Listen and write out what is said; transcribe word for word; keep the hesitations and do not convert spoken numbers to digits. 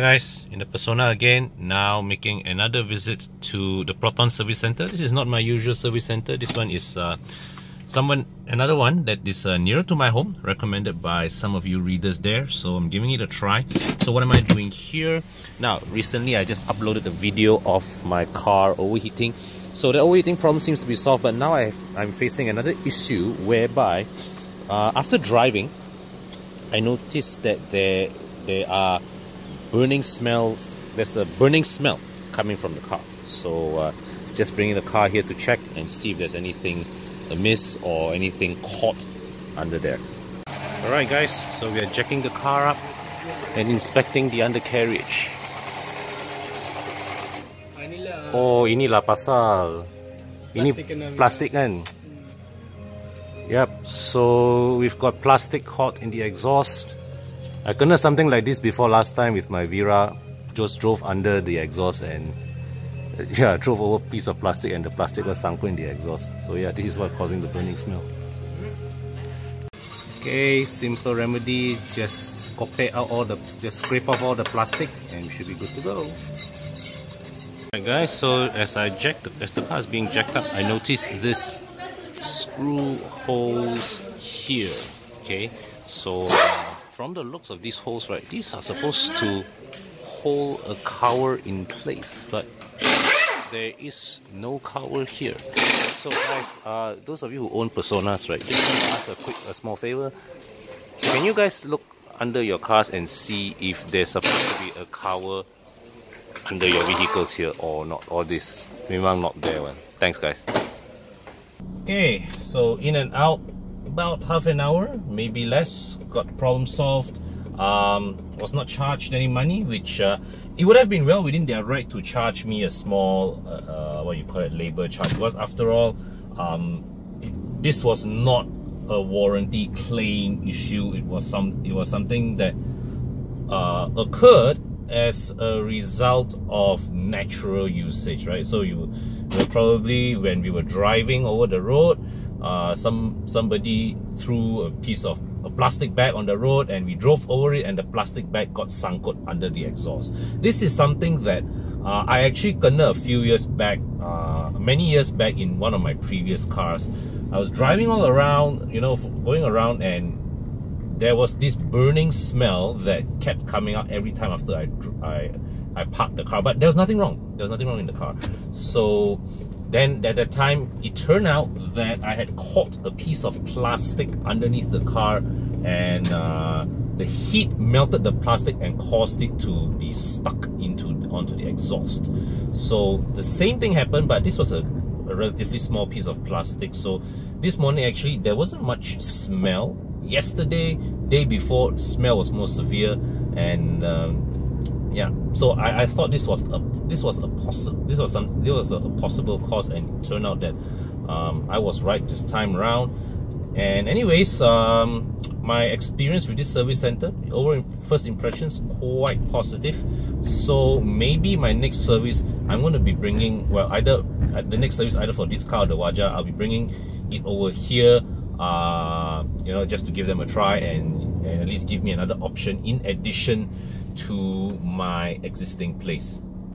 Guys, in the Persona again, now making another visit to the Proton Service Center. This is not my usual service center. This one is uh, someone, another one that is uh, nearer to my home, recommended by some of you readers there. So I'm giving it a try. So what am I doing here? Now, recently I just uploaded a video of my car overheating. So the overheating problem seems to be solved, but now I, I'm facing another issue whereby uh, after driving, I noticed that there, there are burning smells. There's a burning smell coming from the car. So uh, just bringing the car here to check and see if there's anything amiss or anything caught under there. Alright guys, so we are jacking the car up and inspecting the undercarriage. Oh, inilah pasal. Ini plastik kan? Yep, so we've got plastic caught in the exhaust. I kena something like this before last time with my Vera. Just drove under the exhaust and yeah, drove over a piece of plastic and the plastic was sunk in the exhaust. So yeah, this is what causing the burning smell. Okay, simple remedy. Just copy out all the, just scrape off all the plastic and we should be good to go. Alright guys, so as I jacked, as the car is being jacked up, I noticed this screw holes here. Okay, so from the looks of these holes, right, these are supposed to hold a cover in place, but there is no cover here. So guys, uh, those of you who own Personas, right, just want to ask a quick, a small favor. Can you guys look under your cars and see if there's supposed to be a cover under your vehicles here or not? Or this, memang not there one. Thanks guys. Okay, so in and out. About half an hour, maybe less, got the problem solved. Um, was not charged any money, which uh, it would have been well within their right to charge me a small, uh, uh, what you call it, labor charge. Because after all, um, it, this was not a warranty claim issue. It was some, it was something that uh, occurred as a result of natural usage, right? So you were probably, when we were driving over the road, Uh, some somebody threw a piece of a plastic bag on the road and we drove over it and the plastic bag got sunk under the exhaust. This is something that uh, I actually kena a few years back, uh, many years back in one of my previous cars. I was driving all around, you know, going around, and there was this burning smell that kept coming out every time after I, I, I parked the car. But there was nothing wrong. There was nothing wrong in the car. So then at that time, it turned out that I had caught a piece of plastic underneath the car, and uh, the heat melted the plastic and caused it to be stuck into onto the exhaust. So the same thing happened, but this was a, a relatively small piece of plastic. So this morning, actually, there wasn't much smell. Yesterday, day before, smell was more severe, and um, yeah. So I, I thought this was a This was a possible. This was some. This was a possible cause, and it turned out that um, I was right this time around. And anyways, um, my experience with this service center, over first impressions, quite positive. So maybe my next service, I'm going to be bringing. Well, either the next service, either for this car or the Waja, I'll be bringing it over here. Uh, you know, just to give them a try and, and at least give me another option in addition to my existing place.